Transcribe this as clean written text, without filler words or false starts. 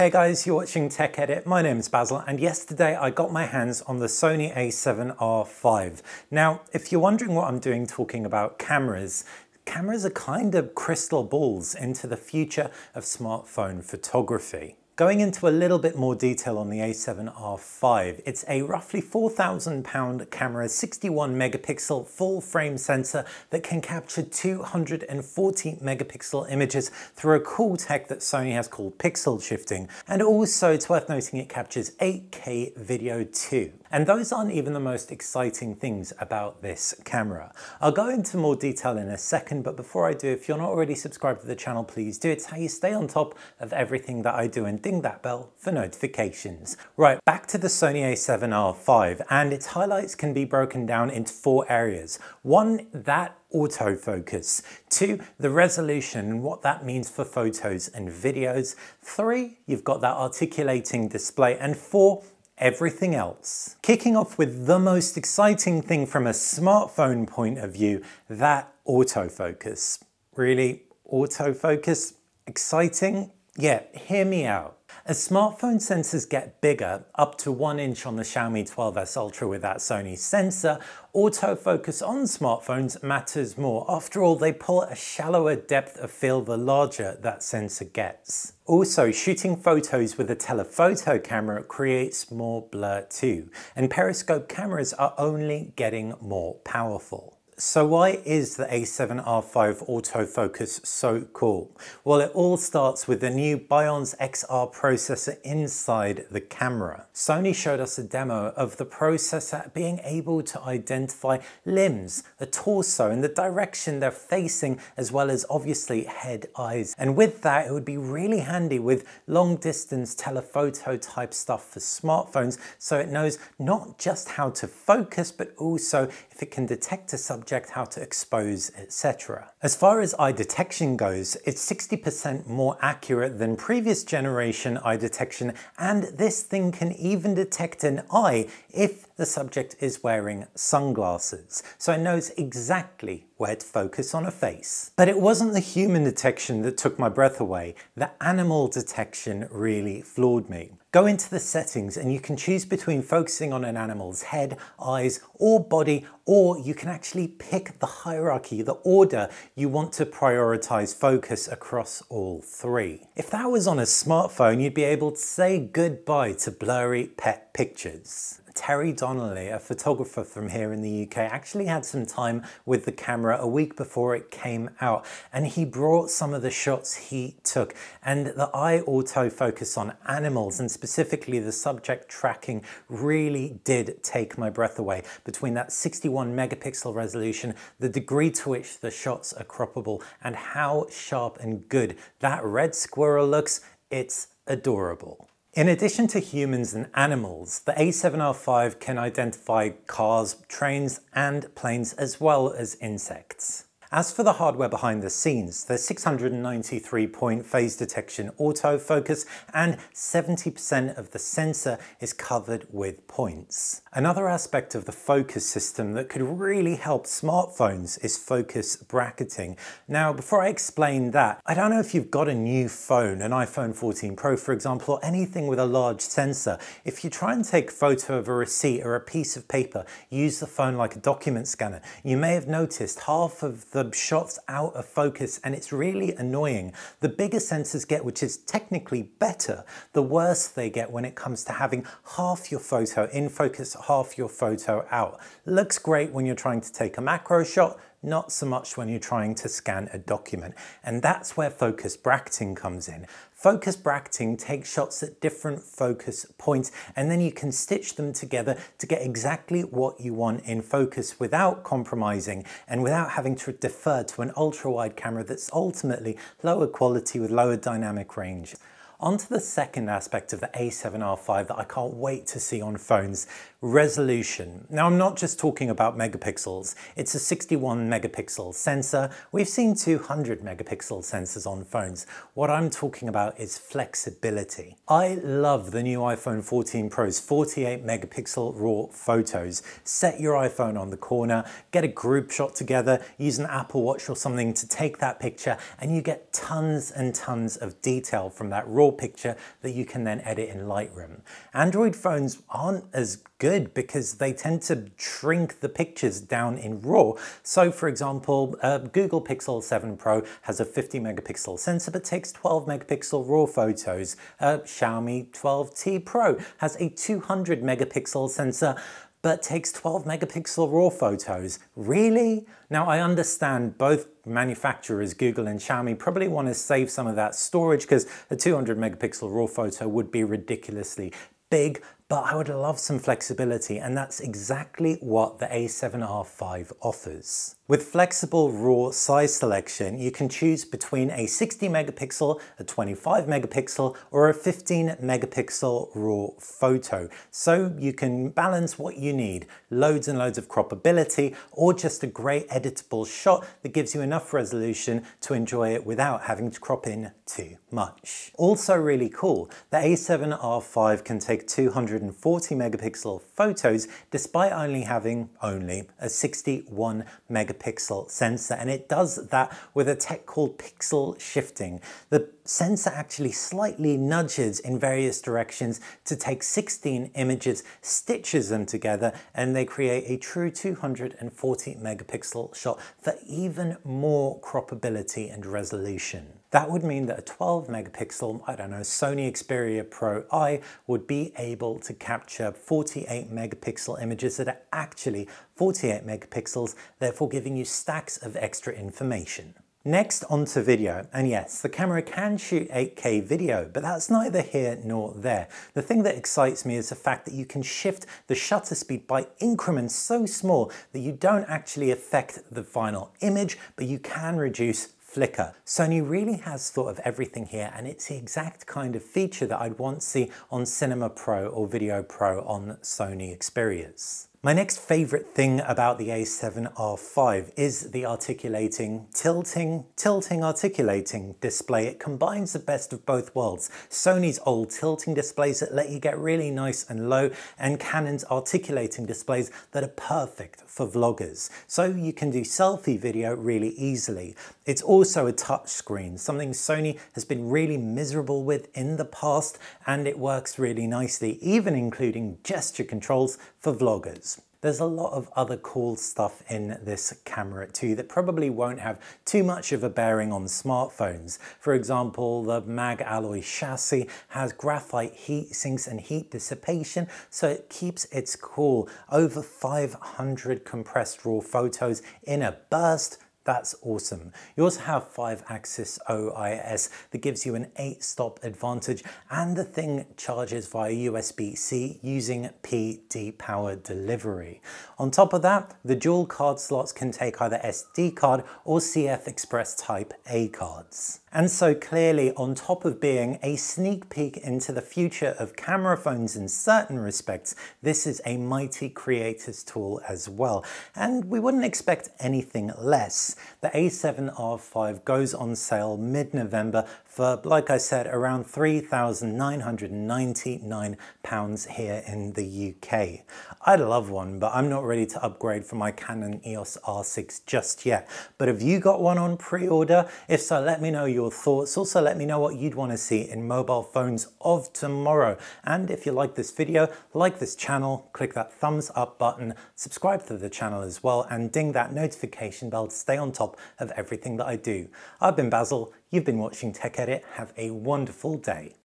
Hey guys, you're watching TechEdit. My name is Basil, and yesterday I got my hands on the Sony A7R5. Now, if you're wondering what I'm doing talking about cameras, cameras are kind of crystal balls into the future of smartphone photography. Going into a little bit more detail on the A7R5, it's a roughly £4,000 camera, 61 megapixel full frame sensor that can capture 240 megapixel images through a cool tech that Sony has called Pixel Shifting. And also it's worth noting it captures 8K video too. And those aren't even the most exciting things about this camera. I'll go into more detail in a second, but before I do, if you're not already subscribed to the channel, please do. It's how you stay on top of everything that I do, and ding that bell for notifications. Right, back to the Sony A7R5, and its highlights can be broken down into four areas. One, that autofocus. Two, the resolution and what that means for photos and videos. Three, you've got that articulating display. And four, everything else. Kicking off with the most exciting thing from a smartphone point of view, that autofocus. Really? Autofocus? Exciting? Yeah, hear me out. As smartphone sensors get bigger, up to 1 inch on the Xiaomi 12s Ultra with that Sony sensor, autofocus on smartphones matters more. After all, they pull a shallower depth of field the larger that sensor gets. Also, shooting photos with a telephoto camera creates more blur too, and periscope cameras are only getting more powerful. So why is the A7R5 autofocus so cool? Well, it all starts with the new Bionz XR processor inside the camera. Sony showed us a demo of the processor being able to identify limbs, a torso, and the direction they're facing, as well as obviously head, eyes. And with that, it would be really handy with long distance telephoto type stuff for smartphones, so it knows not just how to focus, but also if it can detect a subject, how to expose, etc. As far as eye detection goes, it's 60% more accurate than previous generation eye detection, and this thing can even detect an eye if the subject is wearing sunglasses, so it knows exactly where to focus on a face. But it wasn't the human detection that took my breath away. The animal detection really floored me. Go into the settings and you can choose between focusing on an animal's head, eyes, or body, or you can actually pick the hierarchy, the order you want to prioritize focus across all three. If that was on a smartphone, you'd be able to say goodbye to blurry pet pictures. Terry Donnelly, a photographer from here in the UK, actually had some time with the camera a week before it came out, and he brought some of the shots he took, and the eye autofocus on animals, and specifically the subject tracking, really did take my breath away. Between that 61 megapixel resolution, the degree to which the shots are croppable, and how sharp and good that red squirrel looks, it's adorable. In addition to humans and animals, the A7R5 can identify cars, trains, and planes, as well as insects. As for the hardware behind the scenes, there's 693-point phase detection autofocus, and 70% of the sensor is covered with points. Another aspect of the focus system that could really help smartphones is focus bracketing. Now, before I explain that, I don't know if you've got a new phone, an iPhone 14 Pro, for example, or anything with a large sensor. If you try and take a photo of a receipt or a piece of paper, use the phone like a document scanner, you may have noticed half of the shots out of focus, and it's really annoying. The bigger sensors get, which is technically better, the worse they get when it comes to having half your photo in focus, half your photo out. Looks great when you're trying to take a macro shot, not so much when you're trying to scan a document. And that's where focus bracketing comes in. Focus bracketing takes shots at different focus points, and then you can stitch them together to get exactly what you want in focus without compromising, and without having to defer to an ultra-wide camera that's ultimately lower quality with lower dynamic range. On to the second aspect of the A7R5 that I can't wait to see on phones, resolution. Now I'm not just talking about megapixels, it's a 61 megapixel sensor. We've seen 200 megapixel sensors on phones. What I'm talking about is flexibility. I love the new iPhone 14 Pro's 48 megapixel raw photos. Set your iPhone on the corner, get a group shot together, use an Apple Watch or something to take that picture, and you get tons and tons of detail from that raw picture that you can then edit in Lightroom. Android phones aren't as good because they tend to shrink the pictures down in RAW. So for example, Google Pixel 7 Pro has a 50 megapixel sensor but takes 12 megapixel RAW photos. Xiaomi 12T Pro has a 200 megapixel sensor but takes 12 megapixel RAW photos. Really? Now I understand both manufacturers, Google and Xiaomi, probably want to save some of that storage because a 200 megapixel RAW photo would be ridiculously big, but I would love some flexibility, and that's exactly what the A7R5 offers. With flexible RAW size selection, you can choose between a 60 megapixel, a 25 megapixel, or a 15 megapixel RAW photo. So you can balance what you need, loads and loads of croppability, or just a great editable shot that gives you enough resolution to enjoy it without having to crop in too much. Also really cool, the A7R5 can take 240 megapixel photos despite only having a 61 megapixel sensor, and it does that with a tech called Pixel Shifting. The sensor actually slightly nudges in various directions to take 16 images, stitches them together, and they create a true 240 megapixel shot for even more croppability and resolution. That would mean that a 12 megapixel, I don't know, Sony Xperia Pro-i would be able to capture 48 megapixel images that are actually 48 megapixels, therefore giving you stacks of extra information. Next, onto video, and yes, the camera can shoot 8K video, but that's neither here nor there. The thing that excites me is the fact that you can shift the shutter speed by increments so small that you don't actually affect the final image, but you can reduce flicker. Sony really has thought of everything here, and it's the exact kind of feature that I'd want to see on Cinema Pro or Video Pro on Sony Xperias. My next favorite thing about the A7R5 is the articulating, tilting, articulating display. It combines the best of both worlds. Sony's old tilting displays that let you get really nice and low, and Canon's articulating displays that are perfect for vloggers. So you can do selfie video really easily. It's also a touch screen, something Sony has been really miserable with in the past, and it works really nicely, even including gesture controls for vloggers. There's a lot of other cool stuff in this camera too that probably won't have too much of a bearing on smartphones. For example, the mag alloy chassis has graphite heat sinks and heat dissipation, so it keeps its cool. Over 500 compressed raw photos in a burst. That's awesome. You also have 5-axis OIS that gives you an 8-stop advantage, and the thing charges via USB-C using PD power delivery. On top of that, the dual card slots can take either SD card or CF Express Type A cards. And so clearly, on top of being a sneak peek into the future of camera phones in certain respects, this is a mighty creator's tool as well, and we wouldn't expect anything less. The A7R5 goes on sale mid-November for, like I said, around £3,999 here in the UK. I'd love one, but I'm not ready to upgrade from my Canon EOS R6 just yet. But have you got one on pre-order? If so, let me know your thoughts. Also, let me know what you'd want to see in mobile phones of tomorrow. And if you like this video, like this channel, click that thumbs up button, subscribe to the channel as well, and ding that notification bell to stay on top of everything that I do. I've been Basil, you've been watching TechEdit. Have a wonderful day.